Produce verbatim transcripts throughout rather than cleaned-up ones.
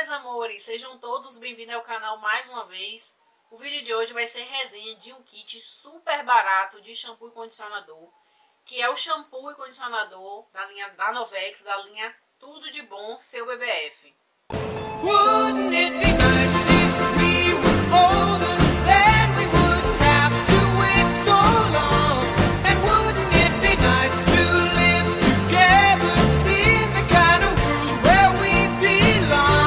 meus amores, sejam todos bem-vindos ao canal mais uma vez. O vídeo de hoje vai ser resenha de um kit super barato de shampoo e condicionador, que é o shampoo e condicionador da linha da Novex, da linha Tudo de Bom, seu B B F. Wouldn't it be nice if we were older, then we wouldn't have to wait so long. And wouldn't it be nice to live together in the kind of world where we belong.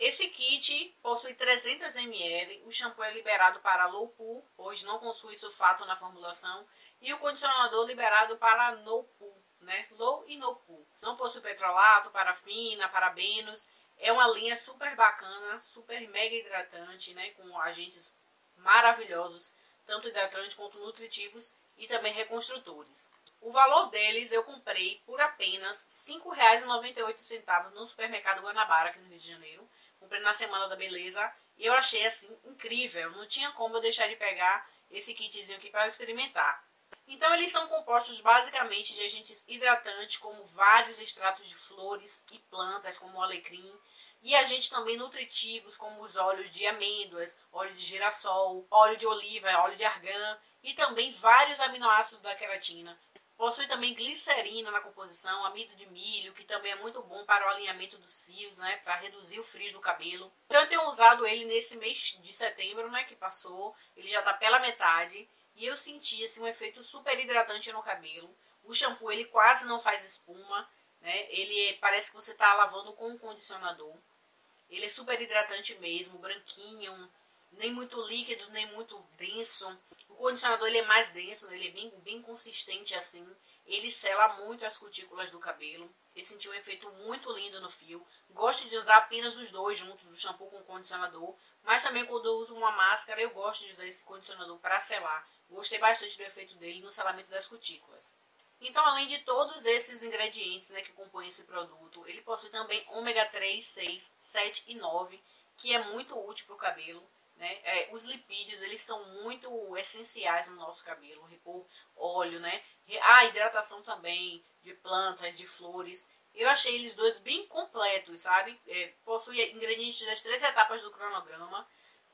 Esse kit possui trezentos mililitros, o shampoo é liberado para Low Poo, hoje não possui sulfato na formulação, e o condicionador liberado para No Poo, né? Low e No Poo. Não possui petrolato, parafina, parabenos. É uma linha super bacana, super mega hidratante, né? Com agentes maravilhosos, tanto hidratantes quanto nutritivos e também reconstrutores. O valor deles eu comprei por apenas cinco reais e noventa e oito centavos no Supermercado Guanabara, aqui no Rio de Janeiro. Comprei na Semana da Beleza e eu achei assim incrível. Não tinha como eu deixar de pegar esse kitzinho aqui para experimentar. Então eles são compostos basicamente de agentes hidratantes, como vários extratos de flores e plantas, como o alecrim, e agentes também nutritivos, como os óleos de amêndoas, óleo de girassol, óleo de oliva, óleo de argan, e também vários aminoácidos da queratina. Possui também glicerina na composição, amido de milho, que também é muito bom para o alinhamento dos fios, né, para reduzir o frizz do cabelo. Então eu tenho usado ele nesse mês de setembro, né, que passou, ele já está pela metade. E eu senti assim, um efeito super hidratante no cabelo. O shampoo ele quase não faz espuma, né? Ele parece que você está lavando com um condicionador. Ele é super hidratante mesmo, branquinho, nem muito líquido, nem muito denso. O condicionador ele é mais denso, ele é bem, bem consistente assim. Ele sela muito as cutículas do cabelo. Eu senti um efeito muito lindo no fio. Gosto de usar apenas os dois juntos, o shampoo com o condicionador. Mas também quando eu uso uma máscara, eu gosto de usar esse condicionador para selar. Gostei bastante do efeito dele no selamento das cutículas. Então, além de todos esses ingredientes, né, que compõem esse produto, ele possui também ômega três, seis, sete e nove, que é muito útil para o cabelo. Né? É, os lipídios eles são muito essenciais no nosso cabelo, repor óleo, né? A hidratação também de plantas, de flores. Eu achei eles dois bem completos, sabe? É, possui ingredientes das três etapas do cronograma,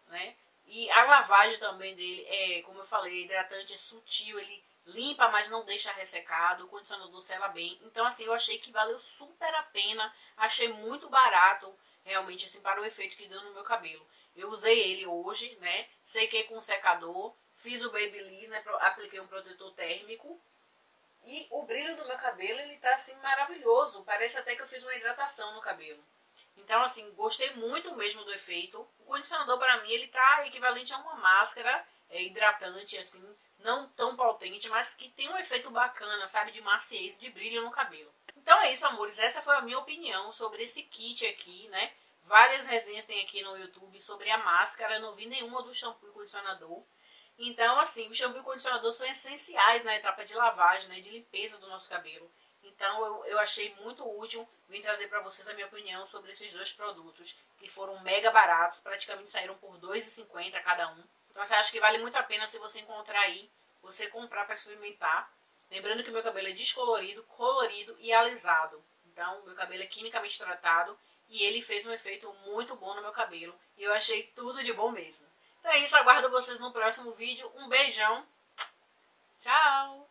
né? E a lavagem também dele é, como eu falei, hidratante, é sutil, ele limpa, mas não deixa ressecado, o condicionador sela bem. Então, assim, eu achei que valeu super a pena, achei muito barato, realmente, assim, para o efeito que deu no meu cabelo. Eu usei ele hoje, né, sequei com um secador, fiz o Babyliss, né, apliquei um protetor térmico. E o brilho do meu cabelo, ele tá, assim, maravilhoso, parece até que eu fiz uma hidratação no cabelo. Então, assim, gostei muito mesmo do efeito. O condicionador, para mim, ele tá equivalente a uma máscara é, hidratante, assim, não tão potente, mas que tem um efeito bacana, sabe, de maciez, de brilho no cabelo. Então é isso, amores, essa foi a minha opinião sobre esse kit aqui, né? Várias resenhas tem aqui no YouTube sobre a máscara, eu não vi nenhuma do shampoo e condicionador. Então, assim, o shampoo e o condicionador são essenciais na etapa de lavagem, né, de limpeza do nosso cabelo. Então eu, eu achei muito útil, vim trazer para vocês a minha opinião sobre esses dois produtos, que foram mega baratos, praticamente saíram por dois reais e cinquenta centavos cada um. Então você acha que vale muito a pena se você encontrar aí, você comprar para experimentar. Lembrando que o meu cabelo é descolorido, colorido e alisado. Então meu cabelo é quimicamente tratado e ele fez um efeito muito bom no meu cabelo. E eu achei tudo de bom mesmo. Então é isso, aguardo vocês no próximo vídeo. Um beijão, tchau!